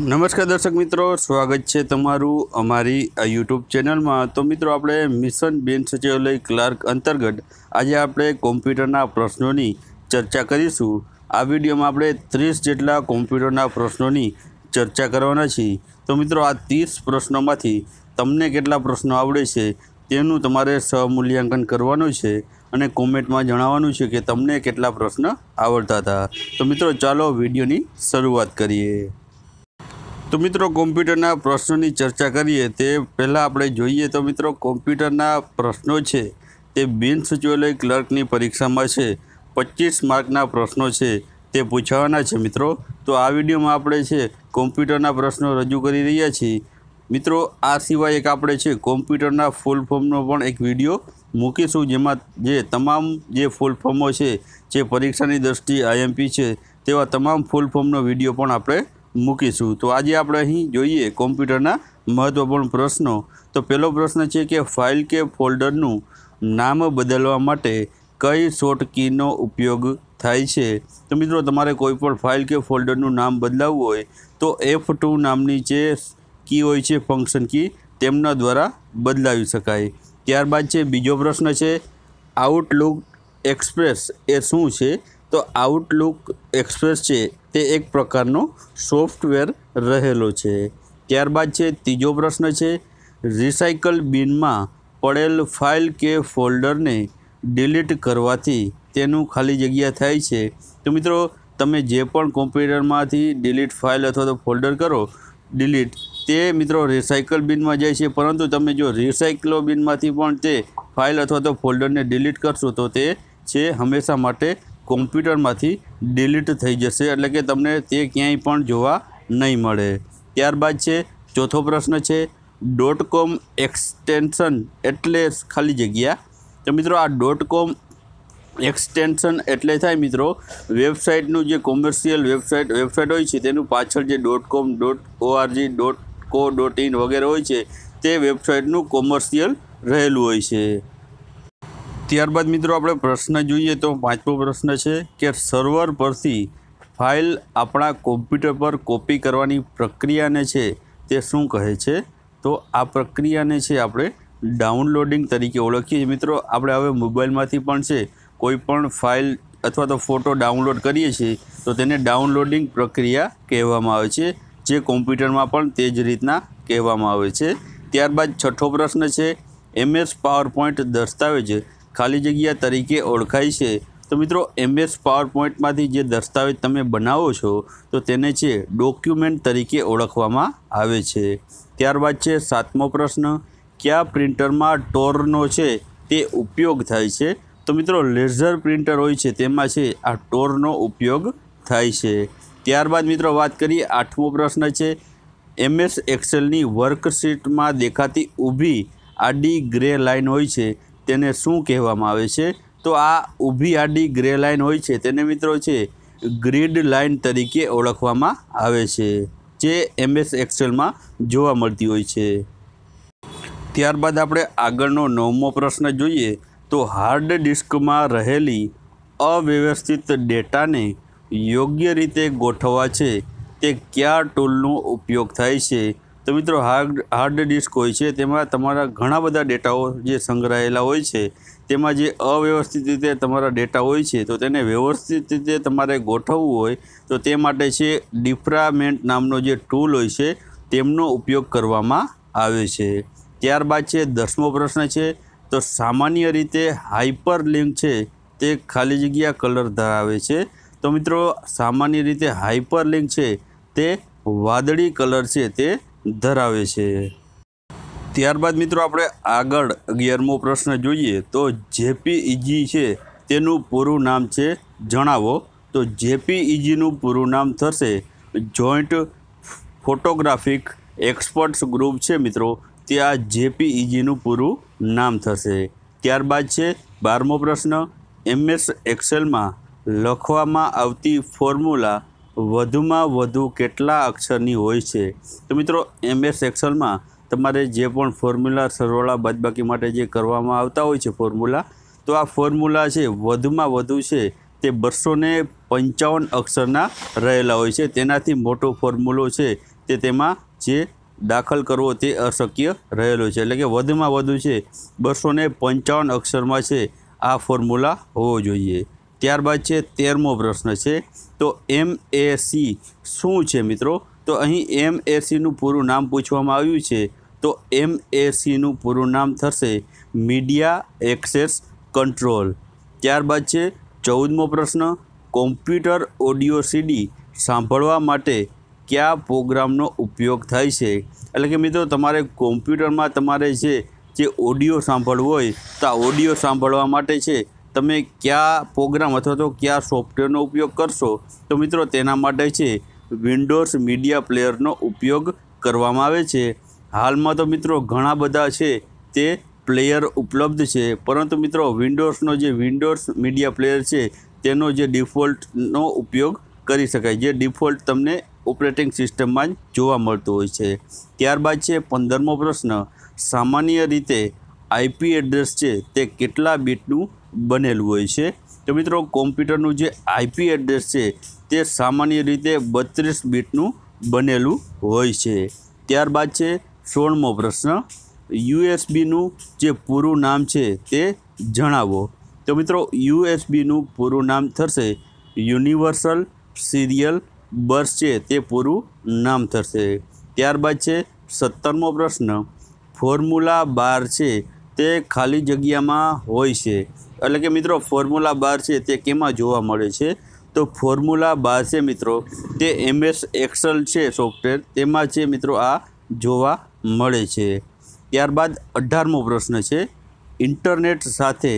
नमस्कार दर्शक मित्रों, स्वागत है तमारू अमारी यूट्यूब चेनल में। तो मित्रों, आपणे मिशन बेन सचिवालय क्लार्क अंतर्गत आज आपणे कॉम्प्यूटरना प्रश्नों की चर्चा करीशू। आ वीडियो में आपणे 30 जेटला कॉम्प्यूटरना प्रश्नों की चर्चा करवाना छीए। तो मित्रों, आ 30 प्रश्नों में तमने केटला प्रश्नों आवड़े छे तेनुं तमारे स्वमूल्यांकन करवानुं छे अने कॉमेंट में जणाववानुं छे के तमने केटला प्रश्न आवड़ता था। तो मित्रों, चालो विडियोनी शुरुआत करीए। तो मित्रों, कॉम्प्यूटरना प्रश्नों की चर्चा करिए ते पहला आपणे जोईए। तो मित्रों, कॉम्प्यूटरना प्रश्नों छे ते बिन सचिवालय क्लर्कनी परीक्षा में छे 25 मार्कना प्रश्नों छे ते पूछावाना छे मित्रों। तो आ विडियो में आपणे छे कॉम्प्यूटरना प्रश्नों रजू करी रह्या छीए मित्रों। आ सिवाय एक आपणे छे कॉम्प्यूटरना फूल फॉर्मनो पण एक विडियो मूकीशुं, जेमां जे तमाम जे फूल फॉर्मो छे जे परीक्षानी दृष्टिए आईएमपी छे तेवा तमाम फूल फॉर्मनो विडियो पण आपणे मूकीशू। तो आज आप जोईए कॉम्प्यूटरना महत्वपूर्ण प्रश्नों। तो पहलो प्रश्न है कि फाइल के फोल्डरनु नाम बदलवा माटे कई शॉर्टकीनो उपयोग थाय छे। तो मित्रों, तमारे कोईपण फाइल के फोल्डरनु नाम बदलाववुं होय तो F2 नामनी जे की होय छे फंक्शन की तेमना द्वारा बदलावी शकाय। त्यारबाद छे बीजो प्रश्न है आउटलूक एक्सप्रेस ए शुं छे। तो आउटलूक एक्सप्रेस है ते एक प्रकारनो सॉफ्टवेर रहेलो छे। त्यारबाद छे तीजो प्रश्न है रिसाइकल बीन में पड़ेल फाइल के फोल्डर ने डिलीट करवाथी तेनु खाली जग्या थाय छे। तो मित्रों, तमे जे पण कॉम्प्यूटर मांथी डिलीट फाइल अथवा तो फोल्डर करो डिलीट ते मित्रों रिसाइकल बीन में जाय छे, परंतु तमे जो रिसाइकल बीन मांथी पण ते फाइल अथवा तो फोल्डर ने डिलीट करशो तो ते छे हमेशा माटे कॉम्प्यूटर में डिलीट थी जैसे एट्ले कि तमने ते क्यांय पण जोवा नहीं मळे। त्यारबाद छे चौथो प्रश्न है .com एक्सटेन्शन एट्ले खाली जग्या। तो मित्रों, आ .com एक्सटेन्शन एट्ले थाय मित्रों वेबसाइटनु जे कॉमर्शियल वेबसाइट होय छे तेनु पाछळ जे .com .org .co.in वगैरह होय छे ते वेबसाइटनु कॉमर्शियल रहेलुं होय छे। त्यारबाद मित्रों, आपणे प्रश्न जोईए। तो पांचमो प्रश्न है कि सर्वर परथी फाइल अपना कॉम्प्यूटर पर कॉपी करवानी प्रक्रिया ने छे ते शुं कहे छे। तो आ प्रक्रिया ने छे आपणे डाउनलॉडिंग तरीके ओळखीए। मित्रों, आपणे हवे मोबाइलमांथी पण छे कोईपण फाइल अथवा तो फोटो डाउनलॉड करीए छीए तो तेने डाउनलॉडिंग प्रक्रिया कहेवामां आवे छे, जे कॉम्प्यूटरमां पण ते ज रीतना कहेवामां आवे छे। त्यारबाद छठो प्रश्न है एमएस पावरपॉइंट दस्तावेज खाली जग्या तरीके ओळखाय छे। तो मित्रों, MS पावरपॉइंट मांथी जे दस्तावेज तमे बनावो छो तो तेने छे डॉक्यूमेंट तरीके ओळखवामां आवे छे। त्यारबाद छे सातमो प्रश्न क्या प्रिंटर में टोरनो छे ते उपयोग थाय छे। तो मित्रों, लेजर प्रिंटर होय छे तेमां छे आ टोरनो उपयोग थाय छे। त्यारबाद मित्रों, बात करीए आठमो प्रश्न छे MS एक्सेल नी वर्कशीट में देखाती ऊभी आडी ग्रे लाइन होय छे तेने शू कहेवामां आवे छे। तो आ ऊभी आडी ग्रे लाइन होय छे तेने मित्रों छे ग्रीड लाइन तरीके ओळखवामां आवे छे, जे MS एक्सेल में जोवा मळती होय छे। त्यारबाद आपणे आगळनो नवमो प्रश्न जोईए। तो हार्ड डिस्क में रहेली अव्यवस्थित डेटा ने योग्य रीते गोठवा छे ते क्या टूलनो उपयोग थाय छे। तो मित्रों, हार्ड डिस्क होय छे तेमां तमारा घणा बधा डेटाओ जे संग्रहायेला होय छे तेमां जे अव्यवस्थित रीते तमारा डेटा होय छे तो तेने व्यवस्थित रीते तमारे गोठववुं होय तो ते माटे छे डिफ्रागमेंट नामनो जे टूल होय छे तेमनो उपयोग करवामां आवे छे। त्यारबाद छे 10मो प्रश्न छे तो सामान्य रीते हाइपरलिंक छे ते खाली जग्या कलर धरावे छे। तो मित्रों, सामान्य रीते हाइपरलिंक छे ते वादळी कलर छे ते धरावे छे। त्यारबाद मित्रों, आपणे आगळ 11मो प्रश्न जोईए। तो जेपीईजी छे तेनुं पूरुं नाम छे जणावो। तो जेपीईजी नुं पूरुं नाम थशे जॉइंट फोटोग्राफिक एक्सपर्ट्स ग्रुप छे मित्रों, ते आ जेपीईजी नुं पूरुं नाम थशे। त्यारबाद छे 12मो प्रश्न MS एक्सेल मां लखवामां आवती फॉर्म्युला વધુમાં વધુ કેટલા અક્ષરની હોય છે। તો મિત્રો, MS એક્સેલમાં તમારે જે પણ ફોર્મ્યુલા સરવાળા બાદબાકી માટે જે કરવામાં આવતા હોય છે ફોર્મ્યુલા, તો આ ફોર્મ્યુલા છે વધુમાં વધુ છે તે 255 અક્ષરના રહેલા હોય છે, તેનાથી મોટો ફોર્મ્યુલો છે તે તેમાં જે દાખલ કરવો તે અશક્ય રહેલો છે એટલે કે વધુમાં વધુ છે 255 અક્ષરમાં છે આ ફોર્મ્યુલા હોવો જોઈએ। ત્યારબાદ છે 13મો પ્રશ્ન છે તો MAC શું છે મિત્રો તો અહીં MAC નું પૂરું નામ પૂછવામાં આવ્યું છે તો MAC નું પૂરું નામ થશે મીડિયા એક્સેસ કંટ્રોલ। ત્યારબાદ છે 14મો પ્રશ્ન કોમ્પ્યુટર ઓડિયો CD સાંભળવા માટે क्या प्रोग्राम उपयोग थाय छे एटले के मित्रों तमारे कॉम्प्यूटर में तमारे जे ऑडियो सांभळवो होय तो ऑडियो सांभळवा माटे छे तमे क्या प्रोग्राम अथवा तो क्या सॉफ्टवेरनो उपयोग करशो तो मित्रों तेना माटे छे विंडोज मीडिया प्लेयरनो उपयोग करवामां आवे छे। हाल में तो मित्रों घणा बधा छे ते प्लेयर उपलब्ध छे परंतु मित्रों विंडोजनो जे विंडोज मीडिया प्लेयर छे तेनो जे डिफॉल्टनो उपयोग करी शकाय जे डिफॉल्ट तमने ऑपरेटिंग सीस्टम में जोवा मळतुं होय छे। त्यारबाद छे 15मो प्रश्न सामान्य रीते आईपी एड्रेस छे ते केटला बीटनुं बनेलुं होय छे तो मित्रों कॉम्प्यूटरनुं जे आईपी एड्रेस छे ते सामान्य रीते 32 बीटनुं बनेलुं होय छे। त्यारबाद छे 16मो प्रश्न यूएसबी नुं जे पूरुं नाम छे ते जणावो तो मित्रों यूएसबी नुं पूरुं नाम थशे यूनिवर्सल सीरियल बस छे ते पूरु नाम थशे। त्यारबाद छे 17मो प्रश्न फॉर्म्यूला 12 छे ते खाली जग्या में होय छे एटले के मित्रों फॉर्म्यूला 12 छे ते केमा जोवा मळे छे तो फॉर्म्यूला 12 छे मित्रों ते MS एक्सेल छे सॉफ्टवेर तेमां छे मित्रों आ जोवा मळे छे। त्यारबाद 18मो प्रश्न छे इंटरनेट साथे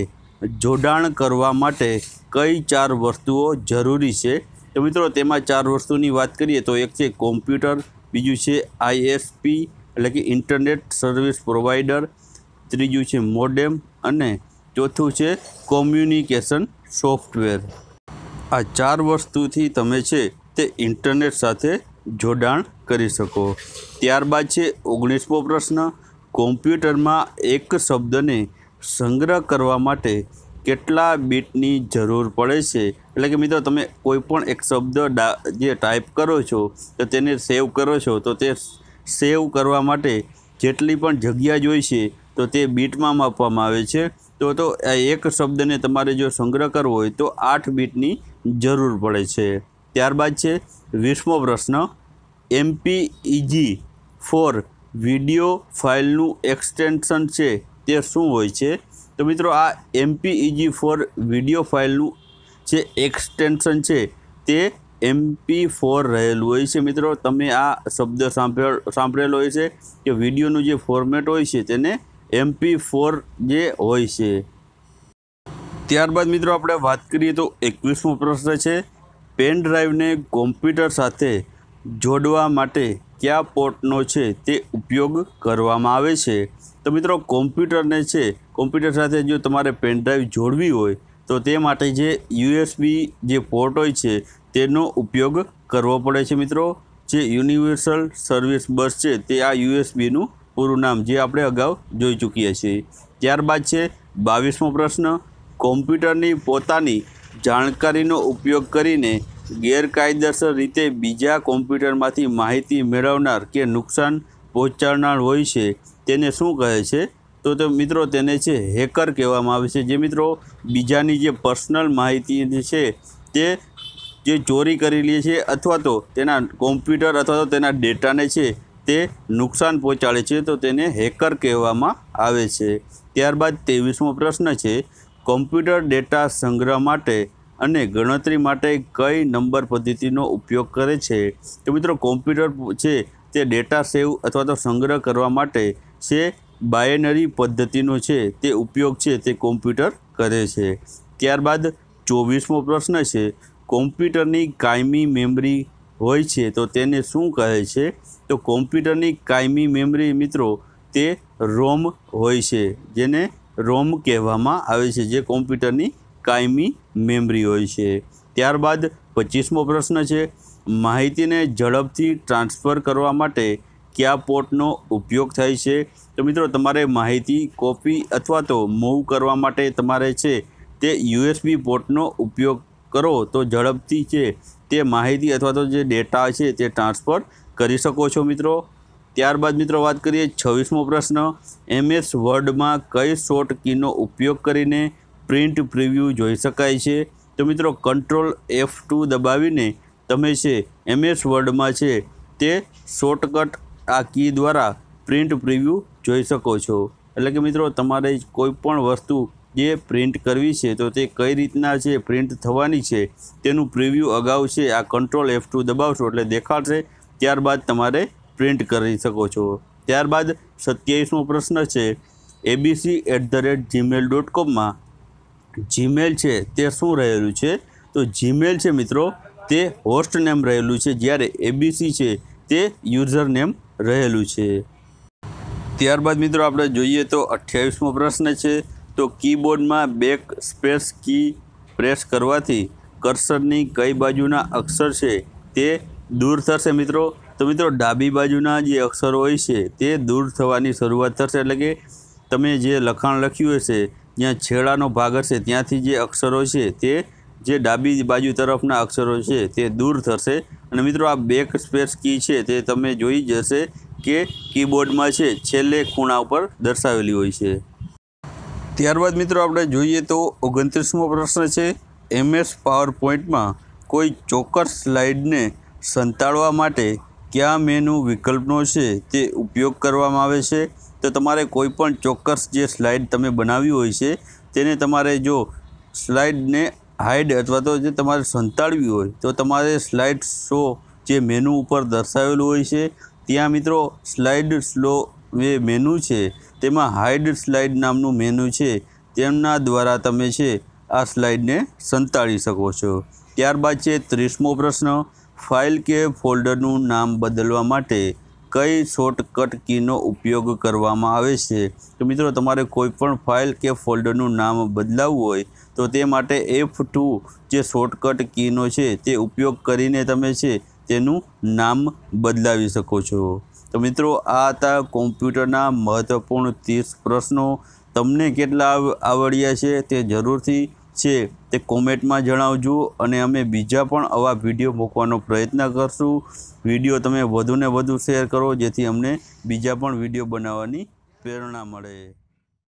जोडाण करवा माटे कई 4 वस्तुओ जरूरी छे तो मित्रों तेमां 4 वस्तुनी बात करिए तो एक है कॉम्प्यूटर बीजू है ISP एटले कि इंटरनेट सर्विस प्रोवाइडर त्रीजू है मोडेम अने चौथू है कॉम्युनिकेशन सॉफ्टवेर। आ 4 वस्तुथी तमे छे ते इंटरनेट साथे जोडाण करी शको। त्यारबाद छे 19मो प्रश्न कॉम्प्यूटर में एक शब्द ने संग्रह करवा माटे केटला बीटनी जरूर पड़े छे एटले के मित्रों तमे कोईपण एक शब्द जे टाइप करो छो तो तेने सेव करो छो तो ते सेव करवा माटे जेटली पण जग्या जोईए छे तो ते बीट में मापवामां आवे छे तो एक शब्द ने तमारे जो संग्रह करवो होय तो 8 बीटनी जरूर पड़े छे। त्यारबाद छे 20मो प्रश्न MP4 विडियो फाइलनु एक्सटेन्शन छे ते शुं होय छे तो मित्रों आ MP4 विडियो फाइलनु जे एक्सटेन्शन छे ते MP4 रहेलुं होय छे। मित्रों तमे आ शब्द सांभळेलो होय छे के विडियोनु जे फॉर्मेट होय छे तेने MP4 जे होय छे। त्यारबाद मित्रों आपणे वात करीए तो 21मो प्रश्न छे पेन ड्राइव ने कॉम्प्यूटर साथे जोड़वा माटे क्या पोर्टनो छे ते उपयोग करवामां आवे छे तो मित्रों कॉम्प्यूटर ने छे कॉम्प्यूटर साथे जो तमारे पेन ड्राइव जोड़वी होय तो ते माटे जे USB जे पोर्ट होय छे तेनो उपयोग करवो पड़े छे। मित्रों जे यूनिवर्सल सर्विस बस छे ते आ USB नुं पूरुं नाम जे आपणे अगाउ जोई चूक्या छीए। त्यारबाद छे 22मो प्रश्न कॉम्प्यूटरनी पोतानी जाणकारीनो उपयोग करीने गैरकायदेसर रीते बीजा कॉम्प्यूटरमांथी माहिती मेळवनार के नुकसान पहोंचाडनार होय छे तेने शुं कहे छे तो मित्रों तेने छे हेकर कहेवामां आवे छे। जे मित्रों बीजानी जे पर्सनल माहिती छे ते जे चोरी करी ले छे अथवा तो तेना कॉम्प्यूटर अथवा तो तेना डेटाने छे ते नुकसान पहोंचाडे छे तो तेने हेकर कहेवामां आवे छे। त्यारबाद 23मो प्रश्न छे कॉम्प्यूटर डेटा संग्रह माटे अने गणतरी माटे कई नंबर पद्धतिनो उपयोग करे छे तो मित्रों कॉम्प्यूटर छे ते डेटा सेव अथवा तो संग्रह करवा माटे से बायनरी पद्धतिनो छे ते उपयोग छे ते कॉम्प्यूटर करे छे। त्यारबाद 24मो प्रश्न छे कॉम्प्यूटरनी कायमी मेमरी होय छे तो तेने शुं कहे छे तो कॉम्प्यूटरनी कायमी मेमरी मित्रों ते रोम होय छे जेने रोम कहेवामां आवे छे जे कॉम्प्यूटरनी कायमी मेमरी होय छे। त्यारबाद 25मो प्रश्न छे माहिती ने झड़पथी ट्रांसफर करवा माटे क्या पोर्टनो उपयोग थाय छे तो मित्रों तमारे माहिती कॉपी अथवा तो मूव करवा माटे तमारे छे ते USB पोर्टनो उपयोग करो तो झड़पथी छे ते माहिती अथवा तो जे डेटा छे ते ट्रांसफर કરી શકો છો મિત્રો। ત્યારબાદ મિત્રો વાત કરીએ 26મો પ્રશ્ન, MS વર્ડમાં કઈ શોર્ટકીનો ઉપયોગ કરીને પ્રિન્ટ પ્રિવ્યૂ જોઈ શકાય છે? તો મિત્રો Ctrl F2 દબાવીને તમે છે MS વર્ડમાં છે તે શોર્ટકટ આ કી દ્વારા પ્રિન્ટ પ્રિવ્યૂ જોઈ શકો છો। એટલે કે મિત્રો તમારે કોઈ પણ વસ્તુ જે પ્રિન્ટ કરવી છે તો તે કઈ રીતના છે પ્રિન્ટ થવાની છે તેનું પ્રિવ્યૂ અગાઉ છે આ Ctrl F2 દબાવશો એટલે દેખાશે, ત્યારબાદ તમારે प्रिंट कर सको। त्यारबाद 27मो प्रश्न है abc@gmail.com में जीमेल है तो शू रहेलू है? तो जीमेल है मित्रों होस्ट नेम रहेलू है जयरे abc है तो यूजर नेम रहेलू है। त्यारबाद मित्रों आप जोईए तो 28मो प्रश्न है तो कीबोर्ड में बेक स्पेस की प्रेस करवाथी कर्सरनी कई बाजूना अक्षर है तो दूर थशे मित्रों? तो मित्रों डाबी बाजूना जे अक्षर होय छे ते दूर थवानी शुरुआत थशे। एटले के तमे जे लखाण लख्युं हशे ज्यां छेड़ानो भाग हशे त्यांथी जे अक्षरो छे ते जे डाबी बाजू तरफना अक्षरो छे ते दूर थशे। अने मित्रों आ बेक स्पेस की छे ते तमे जोई जशे के कीबोर्डमां छे छेल्ले खूणा उपर दर्शावेली होय छे। त्यारबाद मित्रों आपणे जोईए तो 29मो प्रश्न छे, MS पावरपॉइंटमां कोई चोक्कस स्लाइडने संताड़वा माटे क्या मेनू विकल्पनो है ते उपयोग करवामां आवे छे? तो तमारे कोईपण चोक्कस जे स्लाइड तमे बनावी होय छे तेने तमारे जो स्लाइड ने हाइड अथवा तो जे तमारे संताड़वी होय तो तमारे स्लाइड शो जे मेनू पर दर्शावेलुं होय छे त्यां मित्रों स्लाइड स्लो जे मेनू है तेमां हाइड स्लाइड नामनुं मेनू है तेना द्वारा तमे छे आ स्लाइड ने संताड़ी शको छो। त्यारबाद छे 30मो प्रश्न, फाइल के फोल्डरनु नाम बदलवा माटे कई शॉर्टकट कीनो उपयोग करवामां आवे छे? तो मित्रों तमारे कोईपण फाइल के फोल्डरनु नाम बदलावुं होय तो ते माटे F2 जे शॉर्टकट कीनो छे ते उपयोग करीने तमे छे तेनुं नाम बदलावी शको छो। तो मित्रों आ हता कॉम्प्यूटरना महत्वपूर्ण 30 प्रश्नों। तमने केटला आवड्या छे ते जरूरथी છે તે કોમેન્ટમાં જણાવજો અને અમે બીજા પણ આવા વિડીયો મૂકવાનો પ્રયત્ન કરશું। વિડીયો તમે વધુને વધુ શેર કરો જેથી અમને બીજા પણ વિડીયો બનાવવાની પ્રેરણા મળે।